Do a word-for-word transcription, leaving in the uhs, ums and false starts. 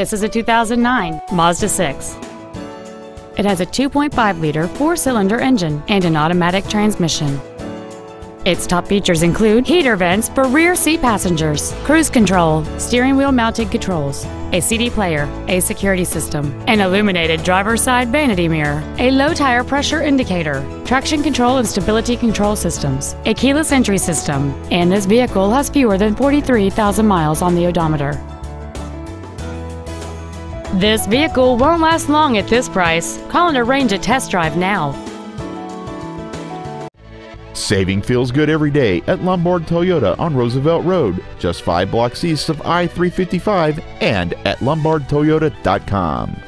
This is a two thousand nine Mazda six. It has a two point five liter four-cylinder engine and an automatic transmission. Its top features include heater vents for rear seat passengers, cruise control, steering wheel mounted controls, a C D player, a security system, an illuminated driver's side vanity mirror, a low tire pressure indicator, traction control and stability control systems, a keyless entry system, and this vehicle has fewer than forty-three thousand miles on the odometer. This vehicle won't last long at this price. Call and arrange a test drive now. Saving feels good every day at Lombard Toyota on Roosevelt Road, just five blocks east of I three fifty-five, and at lombard toyota dot com.